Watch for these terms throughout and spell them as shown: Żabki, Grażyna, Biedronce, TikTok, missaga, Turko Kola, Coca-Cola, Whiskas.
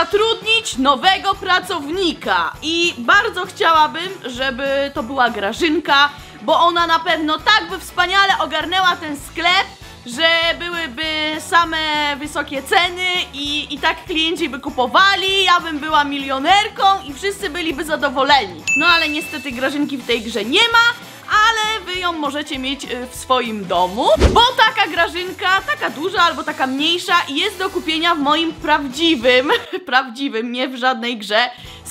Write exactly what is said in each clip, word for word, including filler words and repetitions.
zatrudnić nowego pracownika i bardzo chciałabym, żeby to była Grażynka, bo ona na pewno tak by wspaniale ogarnęła ten sklep, że byłyby same wysokie ceny i, i tak klienci by kupowali, ja bym była milionerką i wszyscy byliby zadowoleni. No ale niestety Grażynki w tej grze nie ma, ale wy ją możecie mieć w swoim domu, bo taka Grażynka, taka duża albo taka mniejsza, jest do kupienia w moim prawdziwym, prawdziwym, nie w żadnej grze,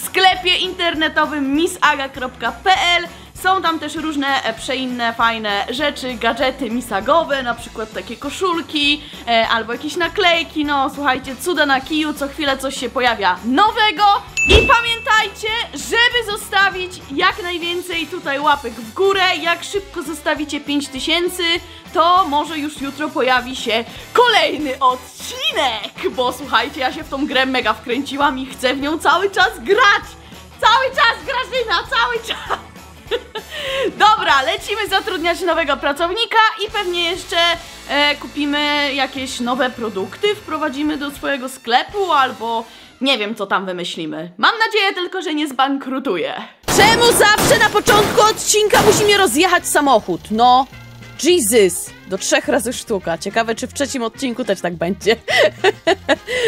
sklepie internetowym missaga kropka pl. Są tam też różne przeinne, fajne rzeczy, gadżety missagowe, na przykład takie koszulki, e, albo jakieś naklejki, no słuchajcie, cuda na kiju, co chwilę coś się pojawia nowego. I pamiętajcie, żeby zostawić jak najwięcej tutaj łapek w górę, jak szybko zostawicie pięć tysięcy, to może już jutro pojawi się kolejny odcinek, bo słuchajcie, ja się w tą grę mega wkręciłam i chcę w nią cały czas grać, cały czas Grażyna, cały czas. Dobra, lecimy zatrudniać nowego pracownika i pewnie jeszcze e, kupimy jakieś nowe produkty, wprowadzimy do swojego sklepu albo nie wiem, co tam wymyślimy. Mam nadzieję tylko, że nie zbankrutuję. Czemu zawsze na początku odcinka musi mnie rozjechać samochód? No, Jesus! Do trzech razy sztuka. Ciekawe, czy w trzecim odcinku też tak będzie.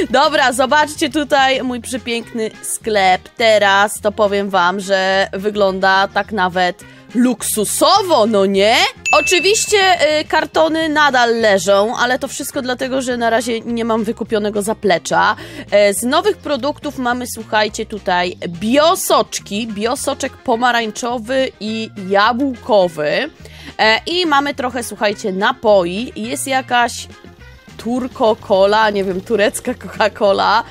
Dobra, zobaczcie tutaj mój przepiękny sklep. Teraz to powiem wam, że wygląda tak nawet luksusowo, no nie? Oczywiście y, kartony nadal leżą, ale to wszystko dlatego, że na razie nie mam wykupionego zaplecza. E, z nowych produktów mamy, słuchajcie, tutaj biosoczki, biosoczek pomarańczowy i jabłkowy. E, I mamy trochę, słuchajcie, napoi. Jest jakaś Turko Kola, nie wiem, turecka Coca-Cola,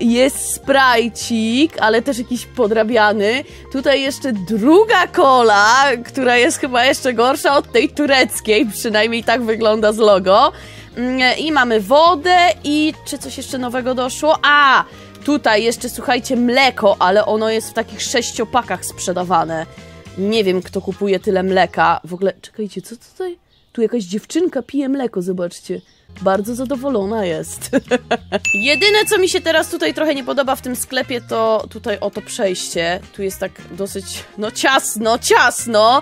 jest sprajcik, ale też jakiś podrabiany, tutaj jeszcze druga cola, która jest chyba jeszcze gorsza od tej tureckiej, przynajmniej tak wygląda z logo, i mamy wodę i czy coś jeszcze nowego doszło? A! Tutaj jeszcze, słuchajcie, mleko, ale ono jest w takich sześciopakach sprzedawane, nie wiem, kto kupuje tyle mleka, w ogóle, czekajcie, co tutaj? Tu jakaś dziewczynka pije mleko, zobaczcie. Bardzo zadowolona jest. Jedyne, co mi się teraz tutaj trochę nie podoba w tym sklepie, to tutaj oto przejście. Tu jest tak dosyć, no ciasno, ciasno,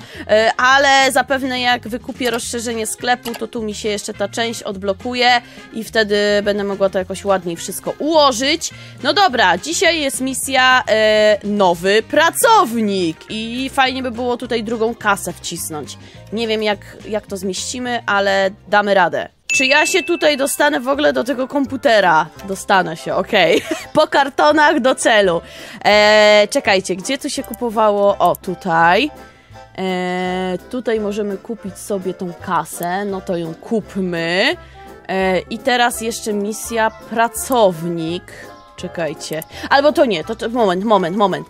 ale zapewne jak wykupię rozszerzenie sklepu, to tu mi się jeszcze ta część odblokuje i wtedy będę mogła to jakoś ładniej wszystko ułożyć. No dobra, dzisiaj jest misja e, nowy pracownik i fajnie by było tutaj drugą kasę wcisnąć. Nie wiem, jak, jak to zmieścimy, ale damy radę. Czy ja się tutaj dostanę w ogóle do tego komputera? Dostanę się, okej. Okay. Po kartonach do celu. Eee, czekajcie, gdzie tu się kupowało? O, tutaj. Eee, tutaj możemy kupić sobie tą kasę, no to ją kupmy. Eee, I teraz jeszcze misja pracownik. Czekajcie. Albo to nie, to, to moment, moment, moment.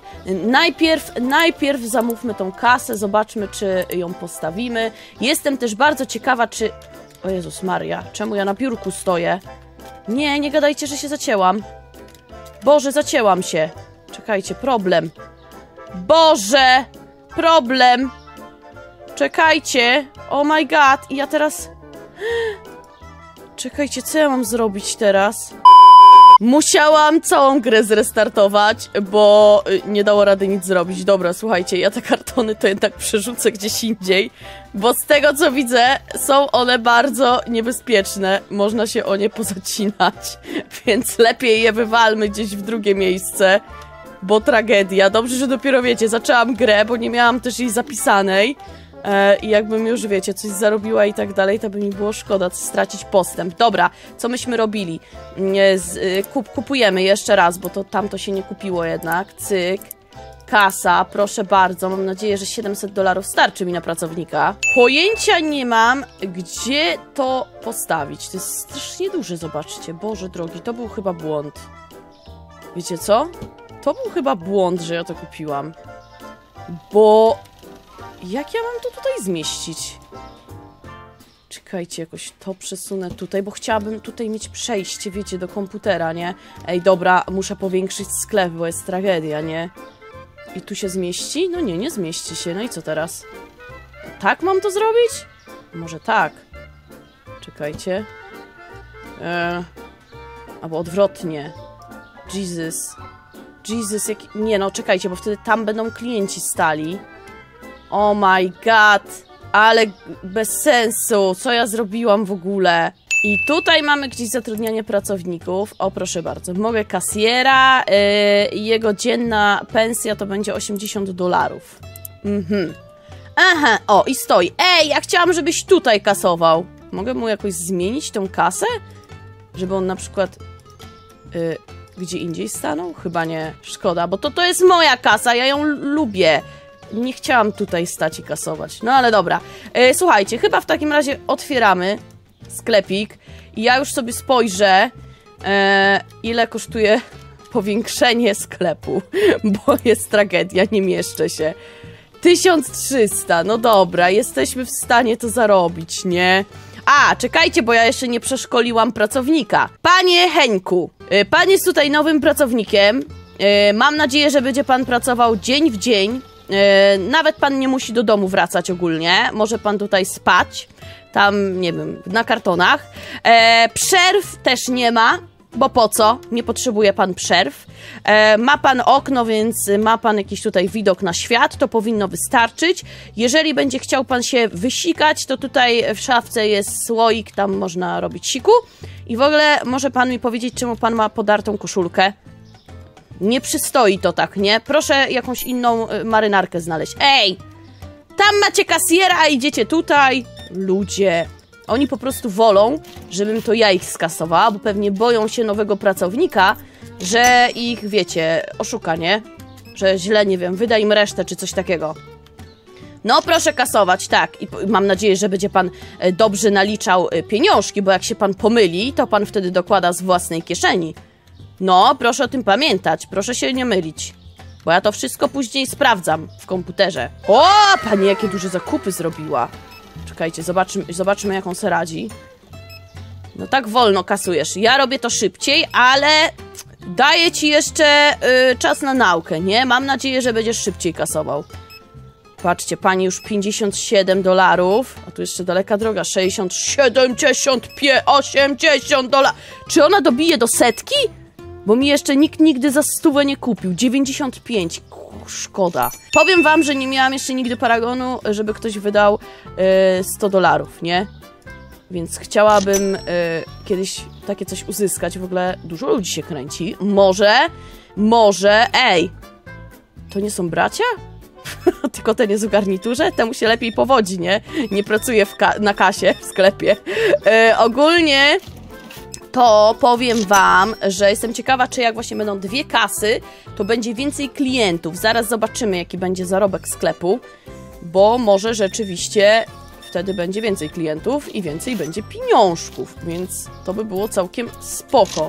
Najpierw, najpierw zamówmy tą kasę, zobaczmy, czy ją postawimy. Jestem też bardzo ciekawa, czy... O Jezus Maria, czemu ja na biurku stoję? Nie, nie gadajcie, że się zacięłam. Boże, zacięłam się. Czekajcie, problem. Boże, problem. Czekajcie. Oh my god, i ja teraz... Czekajcie, co ja mam zrobić teraz? Musiałam całą grę zrestartować, bo nie dało rady nic zrobić. Dobra, słuchajcie, ja te kartony to jednak przerzucę gdzieś indziej, bo z tego, co widzę, są one bardzo niebezpieczne. Można się o nie pozacinać, więc lepiej je wywalmy gdzieś w drugie miejsce, bo tragedia. Dobrze, że dopiero, wiecie, zaczęłam grę, bo nie miałam też jej zapisanej. I jakbym już, wiecie, coś zarobiła i tak dalej, to by mi było szkoda stracić postęp. Dobra, co myśmy robili? Kup, kupujemy jeszcze raz, bo to tamto się nie kupiło jednak. Cyk. Kasa, proszę bardzo. Mam nadzieję, że siedemset dolarów starczy mi na pracownika. Pojęcia nie mam, gdzie to postawić. To jest strasznie duże, zobaczcie. Boże drogi, to był chyba błąd. Wiecie co? To był chyba błąd, że ja to kupiłam. Bo... Jak ja mam to tutaj zmieścić? Czekajcie, jakoś to przesunę tutaj, bo chciałabym tutaj mieć przejście, wiecie, do komputera, nie? Ej, dobra, muszę powiększyć sklep, bo jest tragedia, nie? I tu się zmieści? No nie, nie zmieści się. No i co teraz? Tak mam to zrobić? Może tak. Czekajcie. Eee, albo odwrotnie. Jesus. Jesus, jak... Nie no, czekajcie, bo wtedy tam będą klienci stali. Oh my god. Ale bez sensu. Co ja zrobiłam w ogóle? I tutaj mamy gdzieś zatrudnianie pracowników. O, proszę bardzo. Mogę kasjera. Yy, jego dzienna pensja to będzie osiemdziesiąt dolarów. Mhm. Aha, o, i stoi. Ej, ja chciałam, żebyś tutaj kasował. Mogę mu jakoś zmienić tą kasę? Żeby on na przykład... Yy, gdzie indziej stanął? Chyba nie. Szkoda, bo to, to jest moja kasa, ja ją lubię. Nie chciałam tutaj stać i kasować. No ale dobra. Yy, słuchajcie, chyba w takim razie otwieramy sklepik. I ja już sobie spojrzę, yy, ile kosztuje powiększenie sklepu. Bo jest tragedia, nie mieszczę się. tysiąc trzysta, no dobra, jesteśmy w stanie to zarobić, nie? A, czekajcie, bo ja jeszcze nie przeszkoliłam pracownika. Panie Henku, pan jest tutaj nowym pracownikiem. Mam nadzieję, że będzie pan pracował dzień w dzień. Nawet pan nie musi do domu wracać ogólnie. Może pan tutaj spać. Tam, nie wiem, na kartonach. Przerw też nie ma. Bo po co? Nie potrzebuje pan przerw. E, ma pan okno, więc ma pan jakiś tutaj widok na świat, to powinno wystarczyć. Jeżeli będzie chciał pan się wysikać, to tutaj w szafce jest słoik, tam można robić siku. I w ogóle może pan mi powiedzieć, czemu pan ma podartą koszulkę? Nie przystoi to tak, nie? Proszę jakąś inną marynarkę znaleźć. Ej! Tam macie kasjera, a idziecie tutaj. Ludzie... Oni po prostu wolą, żebym to ja ich skasowała, bo pewnie boją się nowego pracownika, że ich, wiecie, oszuka, nie? Że źle, nie wiem, wyda im resztę czy coś takiego. No proszę kasować, tak. I mam nadzieję, że będzie pan dobrze naliczał pieniążki, bo jak się pan pomyli, to pan wtedy dokłada z własnej kieszeni. No, proszę o tym pamiętać, proszę się nie mylić. Bo ja to wszystko później sprawdzam w komputerze. O, pani jakie duże zakupy zrobiła. Czekajcie, zobaczymy, zobaczymy, jak on se radzi. No tak wolno kasujesz. Ja robię to szybciej, ale daję ci jeszcze y, czas na naukę, nie? Mam nadzieję, że będziesz szybciej kasował. Patrzcie, pani już pięćdziesiąt siedem dolarów. A tu jeszcze daleka droga. sześćdziesiąt, siedemdziesiąt, osiemdziesiąt dolarów. Czy ona dobije do setki? Bo mi jeszcze nikt nigdy za stówę nie kupił. dziewięćdziesiąt pięć. Szkoda. Powiem wam, że nie miałam jeszcze nigdy paragonu, żeby ktoś wydał y, sto dolarów, nie? Więc chciałabym y, kiedyś takie coś uzyskać. W ogóle dużo ludzi się kręci. Może, może, ej! To nie są bracia? Tylko ten jest w garniturze? Temu się lepiej powodzi, nie? Nie pracuje w ka na kasie, w sklepie. Y, ogólnie... to powiem wam, że jestem ciekawa, czy jak właśnie będą dwie kasy, to będzie więcej klientów. Zaraz zobaczymy, jaki będzie zarobek sklepu, bo może rzeczywiście wtedy będzie więcej klientów i więcej będzie pieniążków, więc to by było całkiem spoko.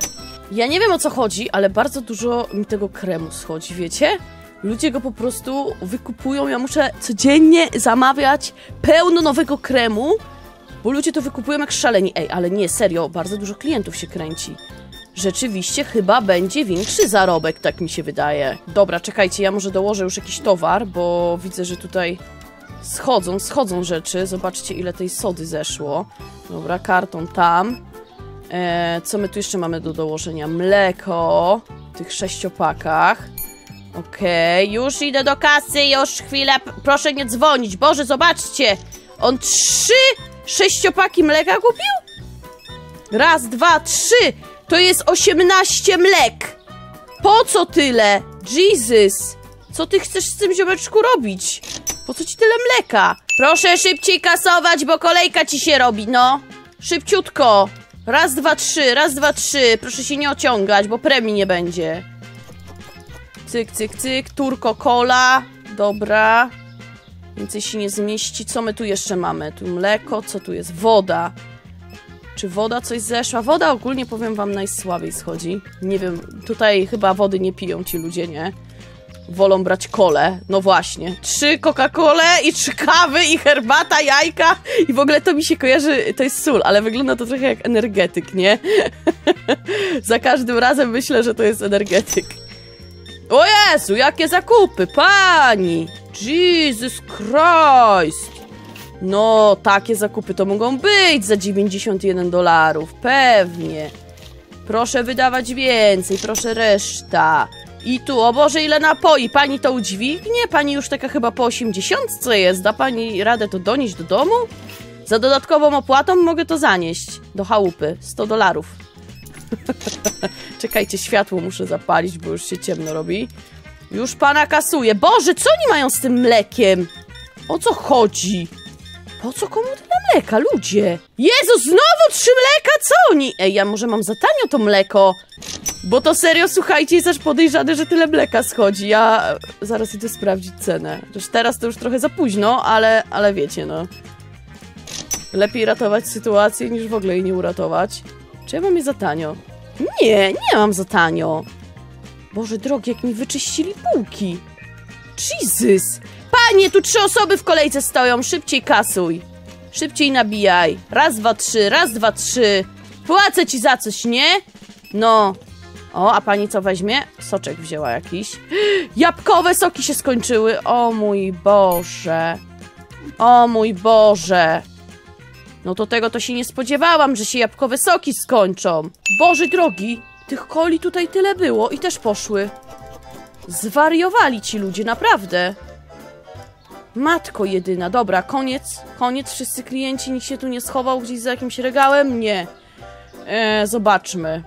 Ja nie wiem, o co chodzi, ale bardzo dużo mi tego kremu schodzi, wiecie? Ludzie go po prostu wykupują, ja muszę codziennie zamawiać pełno nowego kremu, bo ludzie to wykupują jak szaleni. Ej, ale nie, serio, bardzo dużo klientów się kręci. Rzeczywiście chyba będzie większy zarobek, tak mi się wydaje. Dobra, czekajcie, ja może dołożę już jakiś towar, bo widzę, że tutaj schodzą, schodzą rzeczy. Zobaczcie, ile tej sody zeszło. Dobra, karton tam. E, co my tu jeszcze mamy do dołożenia? Mleko w tych sześciopakach. Okej, okay, już idę do kasy, już chwilę. Proszę nie dzwonić. Boże, zobaczcie! On trzy... Sześciopaki mleka kupił? Raz, dwa, trzy. To jest osiemnaście mlek. Po co tyle? Jesus. Co ty chcesz z tym, ziomeczku, robić? Po co ci tyle mleka? Proszę szybciej kasować, bo kolejka ci się robi, no. Szybciutko. Raz, dwa, trzy. Raz, dwa, trzy. Proszę się nie ociągać, bo premii nie będzie. Cyk, cyk, cyk. Turko Kola. Dobra. Więcej się nie zmieści. Co my tu jeszcze mamy? Tu mleko, co tu jest? Woda. Czy woda coś zeszła? Woda ogólnie, powiem wam, najsłabiej schodzi. Nie wiem, tutaj chyba wody nie piją ci ludzie, nie? Wolą brać kolę. No właśnie. Trzy Coca-Colę i trzy kawy i herbata, jajka. I w ogóle to mi się kojarzy, to jest sól, ale wygląda to trochę jak energetyk, nie? Za każdym razem myślę, że to jest energetyk. O Jezu, jakie zakupy, pani! Jesus Christ! No, takie zakupy to mogą być za dziewięćdziesiąt jeden dolarów, pewnie. Proszę wydawać więcej, proszę reszta. I tu, o Boże, ile napoi. Pani to udźwignie? Pani już taka chyba po osiemdziesiątce jest. Da pani radę to donieść do domu? Za dodatkową opłatą mogę to zanieść do chałupy. sto dolarów. Czekajcie, światło muszę zapalić, bo już się ciemno robi. Już pana kasuje. Boże, co oni mają z tym mlekiem? O co chodzi? Po co komu tyle mleka, ludzie? Jezu, znowu trzy mleka, co oni? Ej, ja może mam za tanio to mleko? Bo to serio, słuchajcie, jest aż podejrzane, że tyle mleka schodzi. Ja zaraz idę sprawdzić cenę. Chociaż teraz to już trochę za późno, ale, ale wiecie, no. Lepiej ratować sytuację, niż w ogóle jej nie uratować. Czy ja mam je za tanio? Nie, nie mam za tanio. Boże drogi, jak mi wyczyścili półki. Jesus! Panie, tu trzy osoby w kolejce stoją. Szybciej kasuj. Szybciej nabijaj. Raz, dwa, trzy. Raz, dwa, trzy. Płacę ci za coś, nie? No. O, a pani co weźmie? Soczek wzięła jakiś. Jabłkowe soki się skończyły. O mój Boże. O mój Boże. No to tego to się nie spodziewałam, że się jabłkowe soki skończą. Boże drogi. Tych coli tutaj tyle było i też poszły. Zwariowali ci ludzie, naprawdę. Matko jedyna. Dobra, koniec. Koniec. Wszyscy klienci. Nikt się tu nie schował gdzieś za jakimś regałem? Nie. Eee, zobaczmy.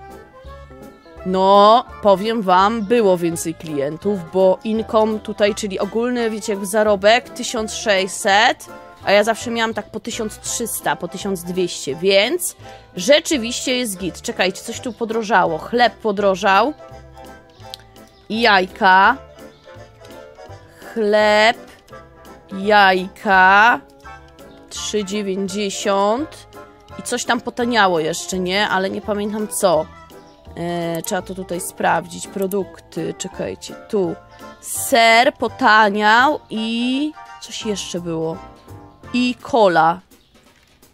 No, powiem wam, było więcej klientów, bo income tutaj, czyli ogólny, wiecie, jak zarobek, tysiąc sześćset, a ja zawsze miałam tak po tysiąc trzysta, po tysiąc dwieście, więc rzeczywiście jest git. Czekajcie, coś tu podrożało. Chleb podrożał. I jajka. Chleb. Jajka. trzy dziewięćdziesiąt. I coś tam potaniało jeszcze, nie? Ale nie pamiętam co. Eee, trzeba to tutaj sprawdzić. Produkty. Czekajcie. Tu. Ser potaniał i... coś jeszcze było. I cola.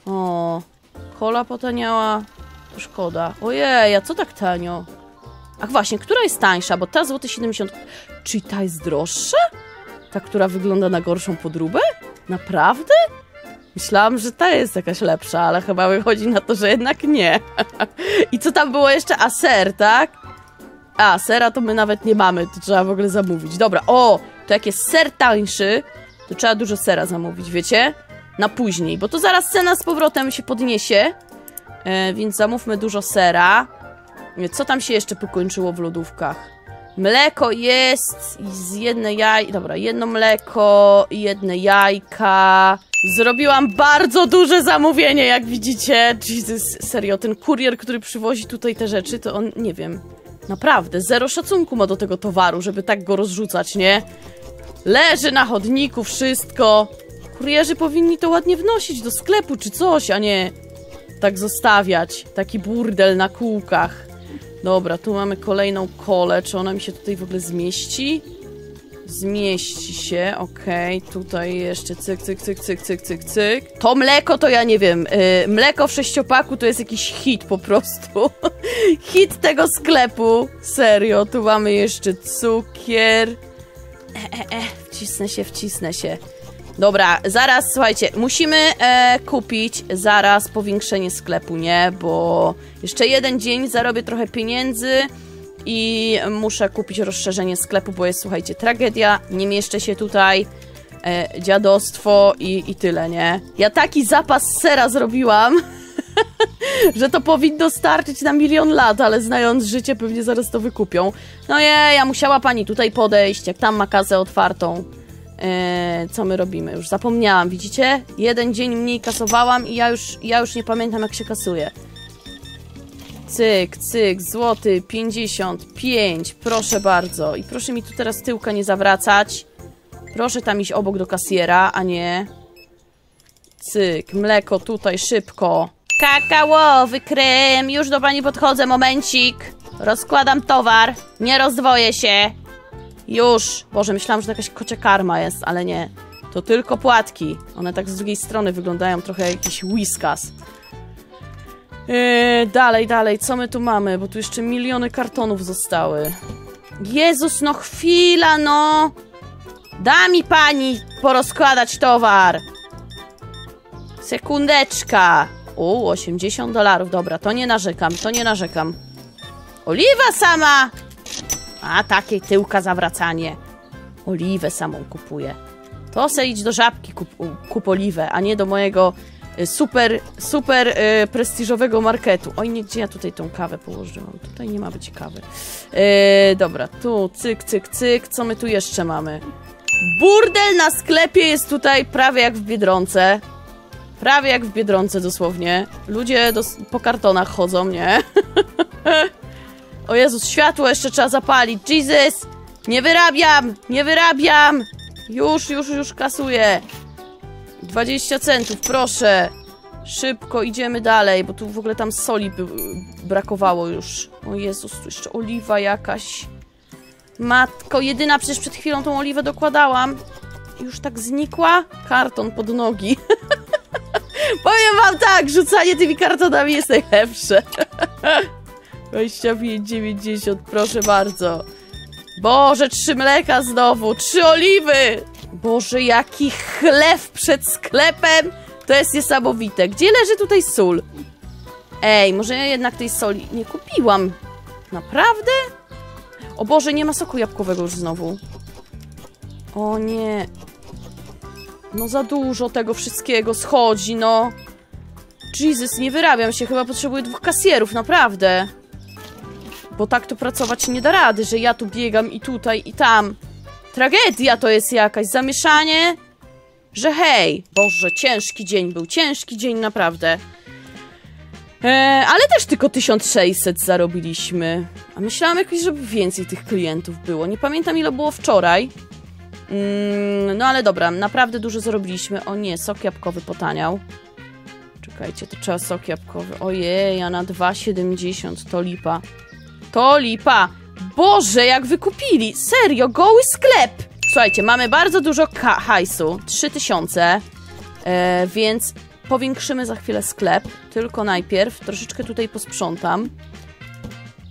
O. Cola potaniała. To szkoda. Ojej, a co tak tanio? Ach właśnie, która jest tańsza? Bo ta złoty siedemdziesiąt... Czy ta jest droższa? Ta, która wygląda na gorszą podróbę? Naprawdę? Myślałam, że ta jest jakaś lepsza, ale chyba wychodzi na to, że jednak nie. I co tam było jeszcze? A ser, tak? A, sera to my nawet nie mamy, to trzeba w ogóle zamówić. Dobra, o, to jak jest ser tańszy, to trzeba dużo sera zamówić, wiecie? Na później, bo to zaraz cena z powrotem się podniesie, e, więc zamówmy dużo sera. Co tam się jeszcze pokończyło w lodówkach? Mleko jest z jedne jaj... Dobra, jedno mleko, jedne jajka. Zrobiłam bardzo duże zamówienie, jak widzicie. Jesus, serio, ten kurier, który przywozi tutaj te rzeczy, to on, nie wiem... Naprawdę, zero szacunku ma do tego towaru, żeby tak go rozrzucać, nie? Leży na chodniku wszystko. Kurierzy powinni to ładnie wnosić do sklepu czy coś, a nie... tak zostawiać. Taki burdel na kółkach. Dobra, tu mamy kolejną kolę. Czy ona mi się tutaj w ogóle zmieści? Zmieści się, okej. Okay. Tutaj jeszcze cyk, cyk, cyk, cyk, cyk, cyk, cyk. To mleko to ja nie wiem. Yy, mleko w sześciopaku to jest jakiś hit po prostu. Hit tego sklepu. Serio, tu mamy jeszcze cukier. E, e, e, wcisnę się, wcisnę się. Dobra, zaraz, słuchajcie, musimy e, kupić zaraz powiększenie sklepu, nie? Bo jeszcze jeden dzień zarobię trochę pieniędzy i muszę kupić rozszerzenie sklepu, bo jest, słuchajcie, tragedia, nie mieszczę się tutaj, e, dziadostwo i, i tyle, nie? Ja taki zapas sera zrobiłam, że to powinno starczyć na milion lat, ale znając życie pewnie zaraz to wykupią. No je, ja musiała pani tutaj podejść, jak tam ma kasę otwartą. Eee, co my robimy? Już zapomniałam, widzicie? Jeden dzień mniej kasowałam i ja już, ja już nie pamiętam, jak się kasuje. Cyk, cyk, złoty, pięćdziesiąt pięć, proszę bardzo. I proszę mi tu teraz tyłka nie zawracać. Proszę tam iść obok do kasjera, a nie... Cyk, mleko tutaj, szybko. Kakaowy krem, już do pani podchodzę, momencik. Rozkładam towar, nie rozdwoję się. Już! Boże, myślałam, że to jakaś kocia karma jest, ale nie. To tylko płatki. One tak z drugiej strony wyglądają trochę jak jakiś Whiskas. Yy, dalej, dalej. Co my tu mamy? Bo tu jeszcze miliony kartonów zostały. Jezus, no chwila, no! Da mi pani porozkładać towar! Sekundeczka! U, osiemdziesiąt dolarów. Dobra, to nie narzekam, to nie narzekam. Oliwa sama! A, takie tyłka zawracanie. Oliwę samą kupuję. To se idź do Żabki, kup, kup oliwę, a nie do mojego super, super e, prestiżowego marketu. Oj, nie, gdzie ja tutaj tą kawę położyłam? Tutaj nie ma być kawy. E, dobra, tu cyk, cyk, cyk. Co my tu jeszcze mamy? Burdel na sklepie jest tutaj prawie jak w Biedronce. Prawie jak w Biedronce dosłownie. Ludzie dos po kartonach chodzą, nie? O Jezus, światło jeszcze trzeba zapalić. Jesus! Nie wyrabiam! Nie wyrabiam! Już, już, już kasuję. dwadzieścia centów, proszę. Szybko idziemy dalej, bo tu w ogóle tam soli brakowało już. O Jezus, tu jeszcze oliwa jakaś. Matko, jedyna, przecież przed chwilą tą oliwę dokładałam. Już tak znikła? Karton pod nogi. Powiem wam tak, rzucanie tymi kartonami jest najlepsze. dwadzieścia pięć dziewięćdziesiąt, proszę bardzo. Boże, trzy mleka znowu, trzy oliwy. Boże, jaki chlew przed sklepem. To jest niesamowite. Gdzie leży tutaj sól? Ej, może ja jednak tej soli nie kupiłam. Naprawdę? O Boże, nie ma soku jabłkowego już znowu. O nie. No za dużo tego wszystkiego schodzi, no. Jezus, nie wyrabiam się. Chyba potrzebuję dwóch kasjerów, naprawdę. Bo tak to pracować nie da rady, że ja tu biegam i tutaj i tam. Tragedia to jest jakaś, zamieszanie, że hej. Boże, ciężki dzień był, ciężki dzień naprawdę. Eee, ale też tylko tysiąc sześćset zarobiliśmy. A myślałam jakoś, żeby więcej tych klientów było. Nie pamiętam, ile było wczoraj. Mm, no ale dobra, naprawdę dużo zarobiliśmy. O nie, sok jabłkowy potaniał. Czekajcie, to trzeba sok jabłkowy. Ojej, a na dwa siedemdziesiąt to lipa. To lipa. Boże, jak wykupili. Serio, goły sklep. Słuchajcie, mamy bardzo dużo hajsu. trzy tysiące. E, więc powiększymy za chwilę sklep. Tylko najpierw troszeczkę tutaj posprzątam.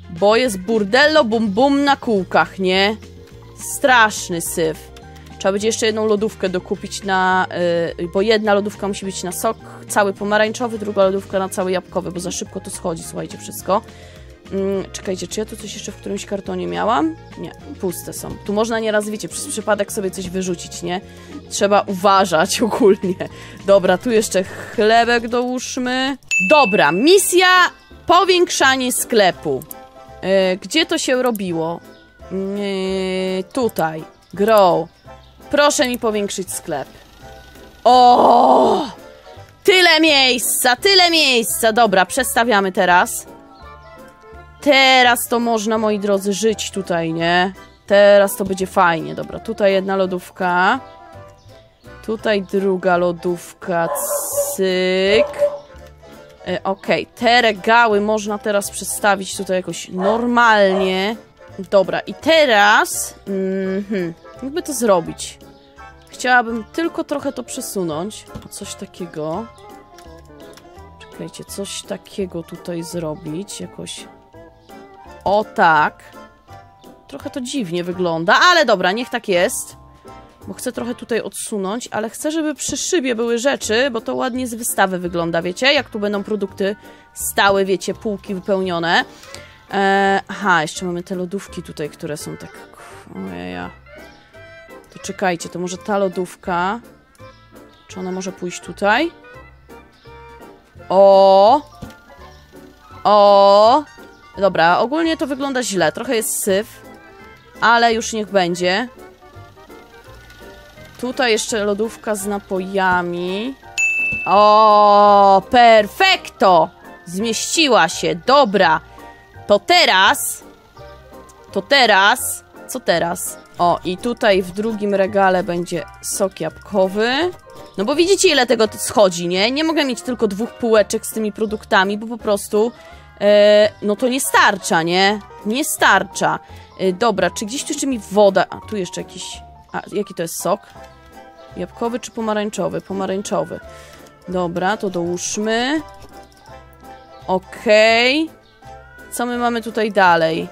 Bo jest burdello bum bum na kółkach, nie? Straszny syf. Trzeba będzie jeszcze jedną lodówkę dokupić na... Yy, bo jedna lodówka musi być na sok cały pomarańczowy, druga lodówka na cały jabłkowy, bo za szybko to schodzi, słuchajcie, wszystko. Yy, czekajcie, czy ja tu coś jeszcze w którymś kartonie miałam? Nie, puste są. Tu można nieraz, wiecie, przez przypadek sobie coś wyrzucić, nie? Trzeba uważać ogólnie. Dobra, tu jeszcze chlebek dołóżmy. Dobra, misja powiększanie sklepu. Yy, gdzie to się robiło? Yy, tutaj. Grow. Proszę mi powiększyć sklep. O! Tyle miejsca, tyle miejsca. Dobra, przestawiamy teraz. Teraz to można, moi drodzy, żyć tutaj, nie? Teraz to będzie fajnie. Dobra, tutaj jedna lodówka. Tutaj druga lodówka. Cyk. Yy, Okej, te regały można teraz przestawić tutaj jakoś normalnie. Dobra, i teraz... Mm-hmm, jakby to zrobić? Chciałabym tylko trochę to przesunąć. Coś takiego. Czekajcie, coś takiego tutaj zrobić. Jakoś... O tak. Trochę to dziwnie wygląda, ale dobra, niech tak jest. Bo chcę trochę tutaj odsunąć, ale chcę, żeby przy szybie były rzeczy, bo to ładnie z wystawy wygląda, wiecie? Jak tu będą produkty stałe, wiecie, półki wypełnione. Eee, aha, jeszcze mamy te lodówki tutaj, które są tak... Ojeja. To czekajcie, to może ta lodówka... Czy ona może pójść tutaj? O! O! Dobra, ogólnie to wygląda źle. Trochę jest syf, ale już niech będzie. Tutaj jeszcze lodówka z napojami. O! Perfekto! Zmieściła się, dobra! To teraz, to teraz, co teraz? O, i tutaj w drugim regale będzie sok jabłkowy. No bo widzicie, ile tego schodzi, nie? Nie mogę mieć tylko dwóch półeczek z tymi produktami, bo po prostu, yy, no to nie starcza, nie? Nie starcza. Yy, dobra, czy gdzieś tu jeszcze mi woda... A, tu jeszcze jakiś... A, jaki to jest sok? Jabłkowy czy pomarańczowy? Pomarańczowy. Dobra, to dołóżmy. Okej. Okay. Co my mamy tutaj dalej?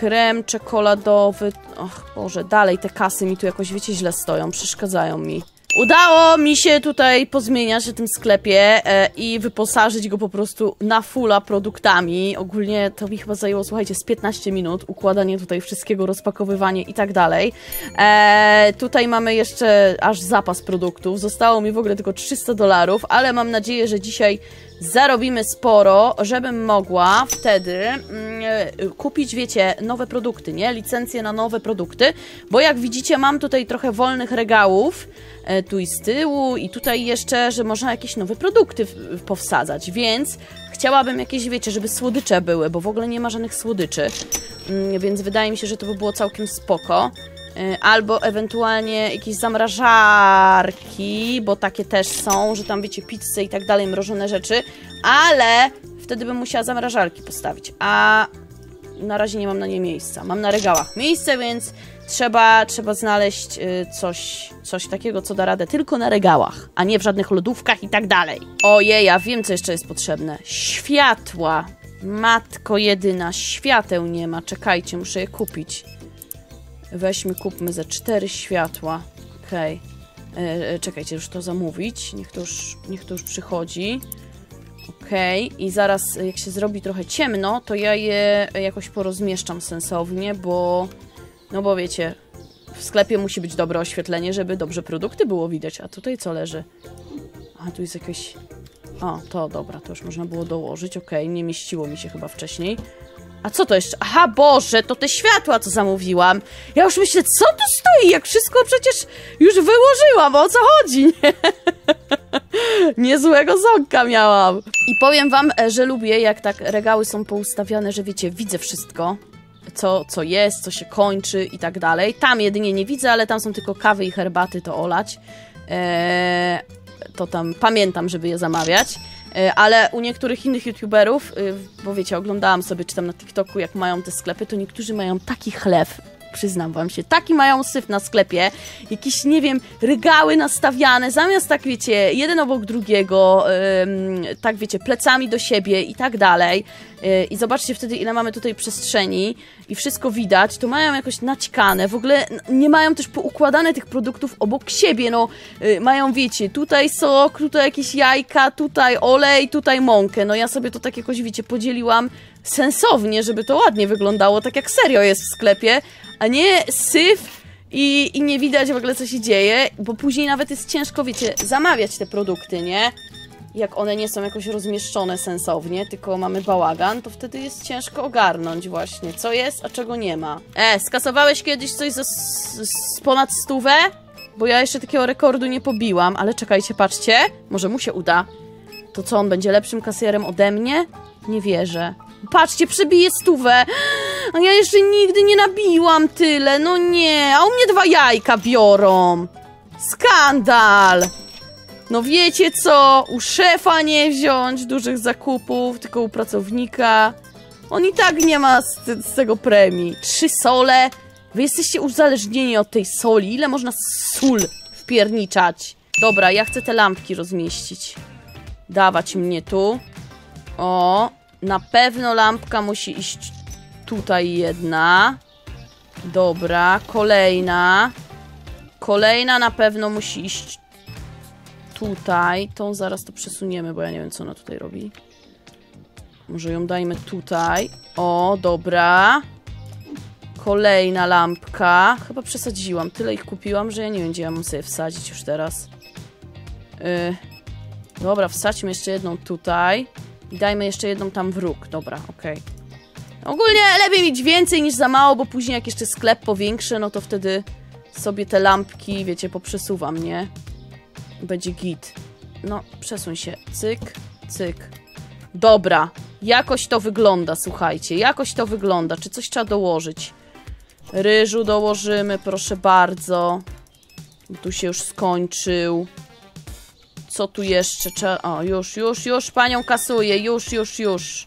Krem czekoladowy. Och Boże, dalej te kasy mi tu jakoś, wiecie, źle stoją, przeszkadzają mi. Udało mi się tutaj pozmieniać w tym sklepie e, i wyposażyć go po prostu na fulla produktami. Ogólnie to mi chyba zajęło, słuchajcie, z piętnaście minut układanie tutaj wszystkiego, rozpakowywanie i tak dalej. E, tutaj mamy jeszcze aż zapas produktów. Zostało mi w ogóle tylko trzysta dolarów, ale mam nadzieję, że dzisiaj zarobimy sporo, żebym mogła wtedy mm, kupić, wiecie, nowe produkty, nie? Licencje na nowe produkty, bo jak widzicie mam tutaj trochę wolnych regałów, e, tu i z tyłu i tutaj jeszcze, że można jakieś nowe produkty powsadzać, więc chciałabym jakieś, wiecie, żeby słodycze były, bo w ogóle nie ma żadnych słodyczy, mm, więc wydaje mi się, że to by było całkiem spoko. Albo ewentualnie jakieś zamrażarki, bo takie też są, że tam wiecie, pizze i tak dalej, mrożone rzeczy, ale wtedy bym musiała zamrażarki postawić, a na razie nie mam na nie miejsca. Mam na regałach miejsce, więc trzeba, trzeba znaleźć coś, coś takiego, co da radę tylko na regałach, a nie w żadnych lodówkach i tak dalej. Ojej, ja wiem, co jeszcze jest potrzebne. Światła. Matko jedyna, świateł nie ma. Czekajcie, muszę je kupić. Weźmy, kupmy za cztery światła. Okej. Okay. Czekajcie, już to zamówić. Niech to już, niech to już przychodzi. Okej. Okay. I zaraz, jak się zrobi trochę ciemno, to ja je jakoś porozmieszczam sensownie, bo... No bo wiecie, w sklepie musi być dobre oświetlenie, żeby dobrze produkty było widać. A tutaj co leży? A, tu jest jakieś... O, to dobra, to już można było dołożyć. Okej, okay. Nie mieściło mi się chyba wcześniej. A co to jeszcze? Aha, Boże, to te światła, co zamówiłam. Ja już myślę, co tu stoi, jak wszystko przecież już wyłożyłam, o co chodzi, nie? Niezłego zonka miałam. I powiem wam, że lubię, jak tak regały są poustawiane, że wiecie, widzę wszystko, co, co jest, co się kończy i tak dalej. Tam jedynie nie widzę, ale tam są tylko kawy i herbaty, to olać. Eee, to tam pamiętam, żeby je zamawiać. Ale u niektórych innych youtuberów, bo wiecie, oglądałam sobie, czy tam na TikToku, jak mają te sklepy, to niektórzy mają taki chleb, przyznam wam się, taki mają syf na sklepie, jakieś, nie wiem, regały nastawiane, zamiast tak, wiecie, jeden obok drugiego, yy, tak, wiecie, plecami do siebie i tak dalej. Yy, I zobaczcie wtedy, ile mamy tutaj przestrzeni i wszystko widać, to mają jakoś naćkane, w ogóle nie mają też poukładane tych produktów obok siebie, no, yy, mają, wiecie, tutaj sok, tutaj jakieś jajka, tutaj olej, tutaj mąkę, no ja sobie to tak jakoś, wiecie, podzieliłam sensownie, żeby to ładnie wyglądało, tak jak serio jest w sklepie, a nie syf i, i nie widać w ogóle, co się dzieje, bo później nawet jest ciężko, wiecie, zamawiać te produkty, nie? Jak one nie są jakoś rozmieszczone sensownie, tylko mamy bałagan, to wtedy jest ciężko ogarnąć właśnie, co jest, a czego nie ma. E, skasowałeś kiedyś coś za z ponad stówę? Bo ja jeszcze takiego rekordu nie pobiłam, ale czekajcie, patrzcie, może mu się uda. To co, on będzie lepszym kasjerem ode mnie? Nie wierzę. Patrzcie, przebiję stówę, a ja jeszcze nigdy nie nabiłam tyle, no nie, a u mnie dwa jajka biorą. Skandal! No wiecie co, u szefa nie wziąć dużych zakupów, tylko u pracownika. On i tak nie ma z, z tego premii. Trzy sole? Wy jesteście uzależnieni od tej soli, ile można sól wpierniczać? Dobra, ja chcę te lampki rozmieścić. Dawać mnie tu. O... Na pewno lampka musi iść tutaj jedna. Dobra, kolejna. Kolejna na pewno musi iść tutaj. Tą zaraz to przesuniemy, bo ja nie wiem, co ona tutaj robi. Może ją dajmy tutaj. O, dobra. Kolejna lampka. Chyba przesadziłam. Tyle ich kupiłam, że ja nie wiem, gdzie ja mam sobie wsadzić już teraz. Yy. Dobra, wsadźmy jeszcze jedną tutaj. I dajmy jeszcze jedną tam w róg. Dobra, okej. Okay. Ogólnie lepiej mieć więcej niż za mało, bo później jak jeszcze sklep powiększę, no to wtedy sobie te lampki, wiecie, poprzesuwam, nie? Będzie git. No, przesuń się. Cyk, cyk. Dobra. Jakoś to wygląda, słuchajcie. Jakoś to wygląda. Czy coś trzeba dołożyć? Ryżu dołożymy, proszę bardzo. Tu się już skończył. Co tu jeszcze trzeba... O, już, już, już panią kasuje, już, już, już.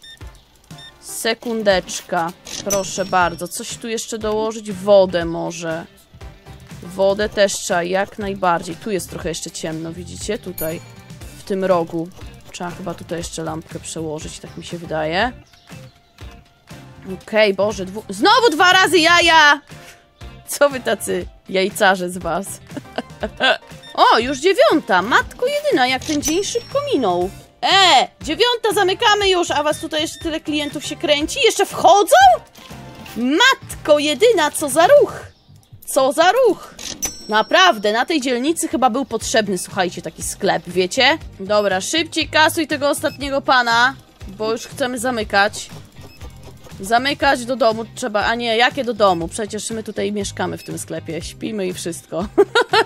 Sekundeczka. Proszę bardzo. Coś tu jeszcze dołożyć? Wodę może. Wodę też trzeba jak najbardziej. Tu jest trochę jeszcze ciemno, widzicie? Tutaj, w tym rogu. Trzeba chyba tutaj jeszcze lampkę przełożyć, tak mi się wydaje. Okej, Boże, dwu... Znowu dwa razy jaja! Co wy tacy jajcarze z was? O, już dziewiąta. Matko jedyna, jak ten dzień szybko minął. E, dziewiąta, zamykamy już, a was tutaj jeszcze tyle klientów się kręci. Jeszcze wchodzą? Matko jedyna, co za ruch. Co za ruch. Naprawdę, na tej dzielnicy chyba był potrzebny, słuchajcie, taki sklep, wiecie? Dobra, szybciej kasuj tego ostatniego pana, bo już chcemy zamykać. Zamykać do domu trzeba, a nie, jakie do domu? Przecież my tutaj mieszkamy w tym sklepie, śpimy i wszystko.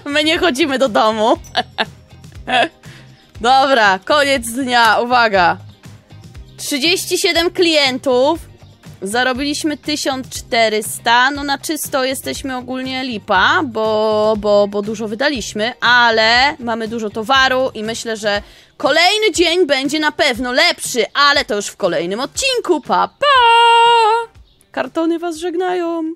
My nie chodzimy do domu. Dobra, koniec dnia, uwaga. trzydzieści siedem klientów. Zarobiliśmy tysiąc czterysta, no na czysto jesteśmy ogólnie lipa, bo, bo, bo dużo wydaliśmy, ale mamy dużo towaru i myślę, że kolejny dzień będzie na pewno lepszy, ale to już w kolejnym odcinku, pa, pa! Kartony was żegnają!